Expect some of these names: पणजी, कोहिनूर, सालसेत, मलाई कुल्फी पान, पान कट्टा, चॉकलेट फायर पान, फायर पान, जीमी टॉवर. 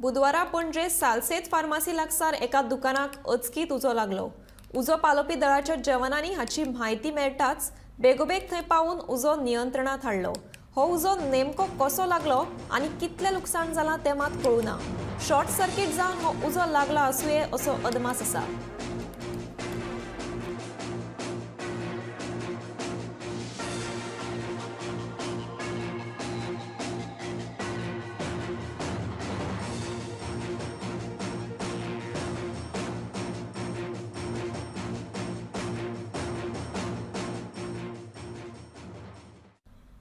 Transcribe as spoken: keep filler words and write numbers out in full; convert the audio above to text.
बुधवारा पणजे सालसेत फार्मासी लागसार एका दुकानाक अचकीत उजो लागलो। उजो पालोवपी दळाच्या जवानांनी हाची म्हायती मेळटाच बेगोबेग थंय पावून उजो नियंत्रणांत हाडलो। हो उजो नेमको कसो लागलो आनी कितले लुकसाण जालां तें मात कळुना। शॉर्ट सर्कीट जावन हो उजो लागला आसुंये असो अदमास आसा।